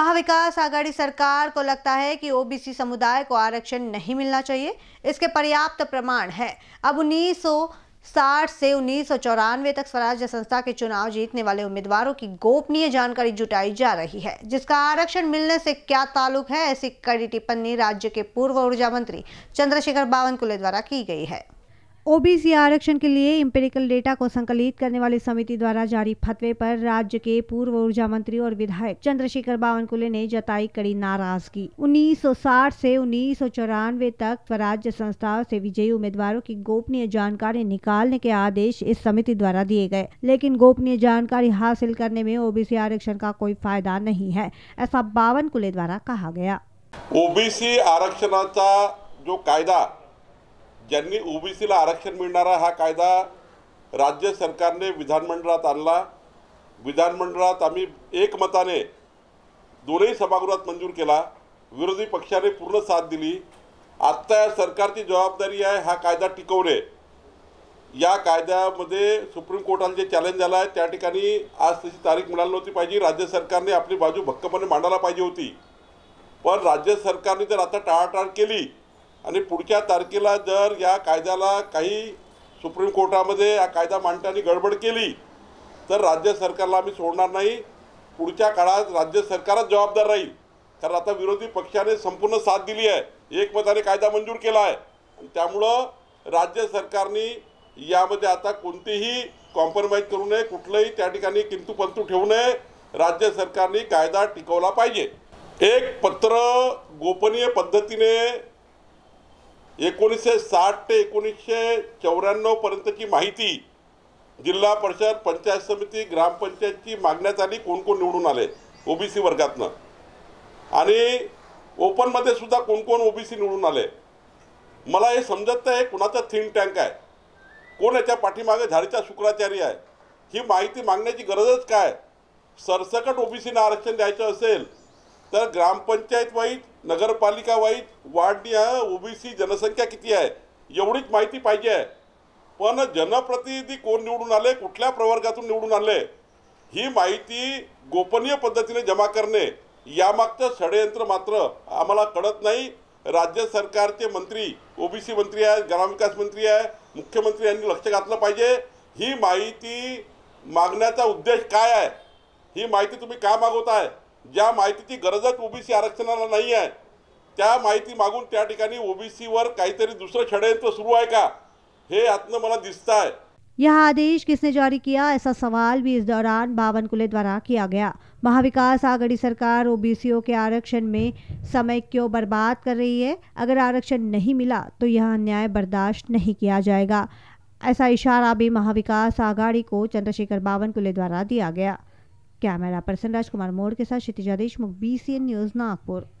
महाविकास आघाड़ी सरकार को लगता है कि ओबीसी समुदाय को आरक्षण नहीं मिलना चाहिए, इसके पर्याप्त प्रमाण है। अब 1960 से 1994 तक स्वराज्य संस्था के चुनाव जीतने वाले उम्मीदवारों की गोपनीय जानकारी जुटाई जा रही है, जिसका आरक्षण मिलने से क्या ताल्लुक है, ऐसी कड़ी टिप्पणी राज्य के पूर्व ऊर्जा मंत्री चंद्रशेखर बावनकुले द्वारा की गई है। ओबीसी आरक्षण के लिए एम्पेरिकल डेटा को संकलित करने वाली समिति द्वारा जारी फतवे पर राज्य के पूर्व ऊर्जा मंत्री और विधायक चंद्रशेखर बावनकुले ने जताई कड़ी नाराजगी। 1960 से 1994 तक स्वराज्य संस्थाओं से विजयी उम्मीदवारों की गोपनीय जानकारी निकालने के आदेश इस समिति द्वारा दिए गए, लेकिन गोपनीय जानकारी हासिल करने में ओबीसी आरक्षण का कोई फायदा नहीं है, ऐसा बावनकुले द्वारा कहा गया। ओबीसी आरक्षणाचा जो कायदा, ज्यांनी ओबीसीला आरक्षण मिळणारा हा कायदा राज्य सरकारने विधानमंडळात आणला। विधानमंडळात आम्ही एकमताने दोन्ही सभागृहात मंजूर केला, विरोधी पक्षाने पूर्ण साथ दिली। आता सरकारची जबाबदारी आहे हा कायदा टिकवणे। या कायद्यामध्ये सुप्रीम कोर्टाला जे चॅलेंज आला आहे त्या ठिकाणी आज त्याची तारीख मिळाली नव्हती पाहिजे, राज्य सरकारने आपली बाजू भक्कमपणे मांडायला पाहिजे होती। पण राज्य सरकारने जर आता टाळाटाळ केली आणि पुढच्या तारखेला जर या कायद्याला काही सुप्रीम कोर्टामध्ये हा कायदा मांडताना गडबड केली तर राज्य सरकारला आम्ही सोडणार नाही। पुढच्या काळात राज्य सरकारच जबाबदार राहील, कारण आता विरोधी पक्षाने संपूर्ण साथ दिली आहे, एकमताने कायदा मंजूर केला आहे। त्यामुळं राज्य सरकारने यामध्ये आता कोणतेही कॉम्प्रोमाइज करू नये, कुठलेही त्या ठिकाणी किंतु परंतु ठेवू नये। राज्य सरकारने कायदा टिकवला पाहिजे। एक पत्र गोपनीय पद्धतीने 1960 ते 1994 पर्यंतची माहिती जिल्हा परिषद, पंचायत समिती, ग्रामपंचायतची मागण्यात आली। कोण निवडून आले ओबीसी वर्गातनं, आणि ओपनमध्ये सुद्धा कोण ओबीसी निवडून आले मला हे समजत नाही। कुणाचा थिंक टँक आहे, कोण याच्या पाठीमागे झाडीचा शुक्राचार्य आहे, ही माहिती मागण्याची गरजच काय? सरसकट ओबीसीना आरक्षण द्यायचं असेल तर ग्रामपंचायत वाईज, नगरपालिका वाईज, वार्डनी ओबीसी जनसंख्या किती आहे एवढीच माहिती पाहिजे आहे। पण जनप्रतिनिधी कोण निवडून आले, कुठल्या प्रवर्गातून निवडून आले, ही माहिती गोपनीय पद्धतीने जमा करणे यामागचं षडयंत्र मात्र आम्हाला कळत नाही। राज्य सरकारचे मंत्री ओबीसी मंत्री आहेत, ग्रामविकास मंत्री आहे, मुख्यमंत्री यांनी लक्ष घातलं पाहिजे। ही माहिती मागण्याचा उद्देश काय आहे, ही माहिती तुम्ही का मागवताय? ज्या माहितीची गरजच ओबीसी आरक्षणाला नाही आहे त्या माहिती मागून त्या ठिकाणी ओबीसीवर काहीतरी दुसरं षडयंत्र सुरू आहे का, हे आत्म मला दिसतं आहे। यह आदेश किसने जारी किया, ऐसा सवाल भी इस दौरान बावनकुले द्वारा किया गया। महाविकास आघाड़ी सरकार ओबीसीओ के आरक्षण में समय क्यों बर्बाद कर रही है? अगर आरक्षण नहीं मिला तो यह अन्याय बर्दाश्त नहीं किया जाएगा, ऐसा इशारा भी महाविकास आघाड़ी को चंद्रशेखर बावनकुले द्वारा दिया गया। कैमरा पर्सन राजकुमार मोड़ के साथ क्षितिजा देशमुख, BCN न्यूज़, नागपुर।